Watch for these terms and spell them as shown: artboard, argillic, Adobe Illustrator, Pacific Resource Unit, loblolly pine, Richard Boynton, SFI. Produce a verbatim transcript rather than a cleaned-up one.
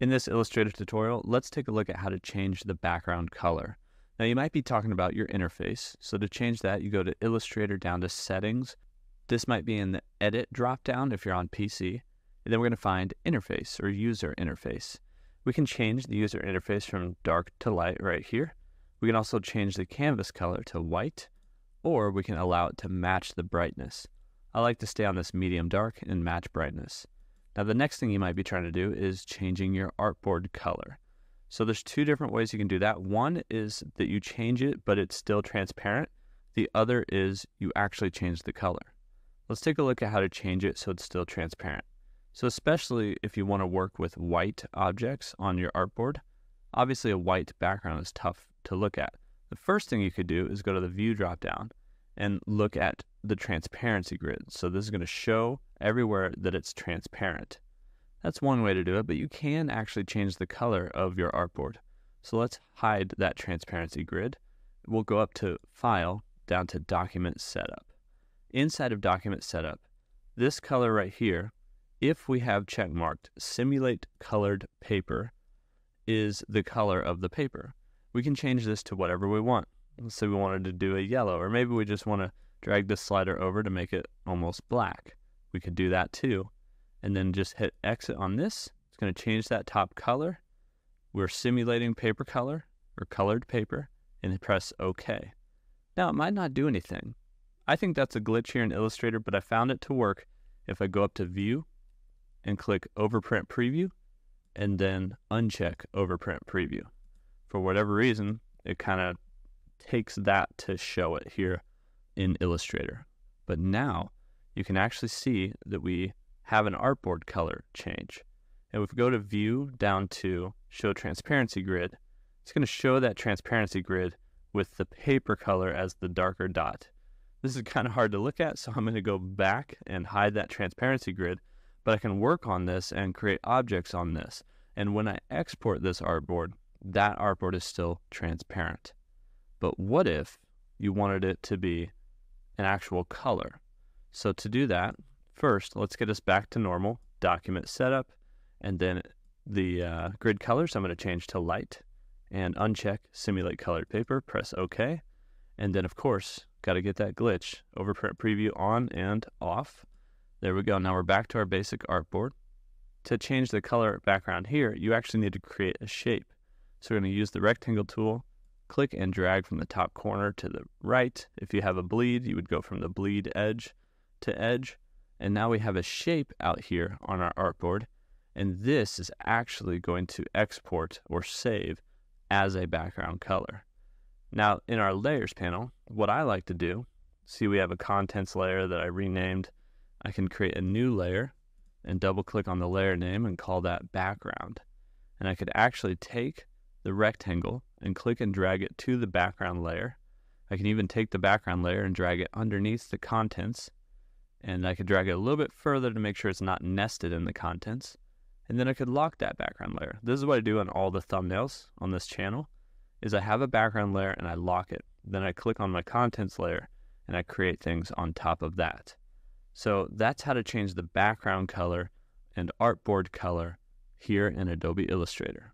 In this Illustrator tutorial, let's take a look at how to change the background color. Now you might be talking about your interface, so to change that you go to Illustrator down to Settings. This might be in the Edit drop-down if you're on P C, and then we're going to find Interface or User Interface. We can change the user interface from dark to light right here. We can also change the canvas color to white, or we can allow it to match the brightness. I like to stay on this medium dark and match brightness. Now the next thing you might be trying to do is changing your artboard color. So there's two different ways you can do that. One is that you change it, but it's still transparent. The other is you actually change the color. Let's take a look at how to change it so it's still transparent. So especially if you want to work with white objects on your artboard, obviously a white background is tough to look at. The first thing you could do is go to the View dropdown and look at the transparency grid. So this is going to show everywhere that it's transparent. That's one way to do it, but you can actually change the color of your artboard. So let's hide that transparency grid. We'll go up to File, down to Document Setup. Inside of Document Setup, this color right here, if we have checkmarked Simulate Colored Paper, is the color of the paper. We can change this to whatever we want. Let's say we wanted to do a yellow, or maybe we just want to drag this slider over to make it almost black. We could do that too. And then just hit exit on this. It's going to change that top color. We're simulating paper color or colored paper, and press OK. Now it might not do anything. I think that's a glitch here in Illustrator, but I found it to work if I go up to View and click Overprint Preview, and then uncheck Overprint Preview. For whatever reason, it kind of takes that to show it here in Illustrator. But now you can actually see that we have an artboard color change. And if we go to View down to Show Transparency Grid, it's going to show that transparency grid with the paper color as the darker dot. This is kind of hard to look at, so I'm going to go back and hide that transparency grid. But I can work on this and create objects on this. And when I export this artboard, that artboard is still transparent. But what if you wanted it to be an actual color? So to do that, first, let's get us back to normal, document setup, and then the uh, grid colors I'm going to change to light and uncheck simulate colored paper, press OK. And then, of course, got to get that glitch, overprint preview on and off. There we go. Now we're back to our basic artboard. To change the color background here, you actually need to create a shape. So we're going to use the rectangle tool, click and drag from the top corner to the right. If you have a bleed, you would go from the bleed edge to edge. And now we have a shape out here on our artboard. And this is actually going to export or save as a background color. Now in our layers panel, what I like to do, see we have a contents layer that I renamed. I can create a new layer and double click on the layer name and call that background. And I could actually take the rectangle and click and drag it to the background layer. I can even take the background layer and drag it underneath the contents. And I could drag it a little bit further to make sure it's not nested in the contents. And then I could lock that background layer. This is what I do on all the thumbnails on this channel, is I have a background layer and I lock it. Then I click on my contents layer and I create things on top of that. So that's how to change the background color and artboard color here in Adobe Illustrator.